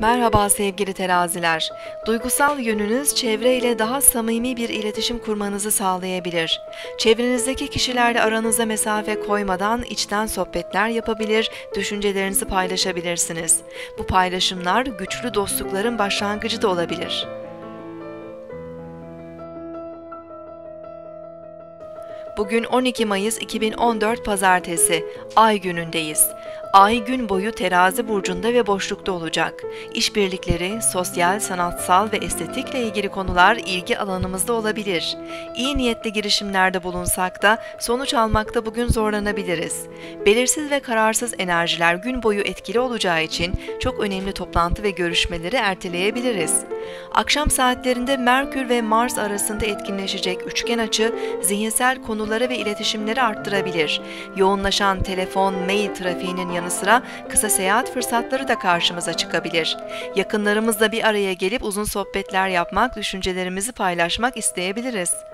Merhaba sevgili teraziler. Duygusal yönünüz çevreyle daha samimi bir iletişim kurmanızı sağlayabilir. Çevrenizdeki kişilerle aranıza mesafe koymadan içten sohbetler yapabilir, düşüncelerinizi paylaşabilirsiniz. Bu paylaşımlar güçlü dostlukların başlangıcı da olabilir. Bugün 12 Mayıs 2014 Pazartesi, Ay günündeyiz. Ay gün boyu Terazi burcunda ve boşlukta olacak. İşbirlikleri, sosyal, sanatsal ve estetikle ilgili konular ilgi alanımızda olabilir. İyi niyetli girişimlerde bulunsak da sonuç almakta bugün zorlanabiliriz. Belirsiz ve kararsız enerjiler gün boyu etkili olacağı için çok önemli toplantı ve görüşmeleri erteleyebiliriz. Akşam saatlerinde Merkür ve Mars arasında etkinleşecek üçgen açı zihinsel konuları ve iletişimleri arttırabilir. Yoğunlaşan telefon, mail trafiğinin yanı sıra kısa seyahat fırsatları da karşımıza çıkabilir. Yakınlarımızla bir araya gelip uzun sohbetler yapmak, düşüncelerimizi paylaşmak isteyebiliriz.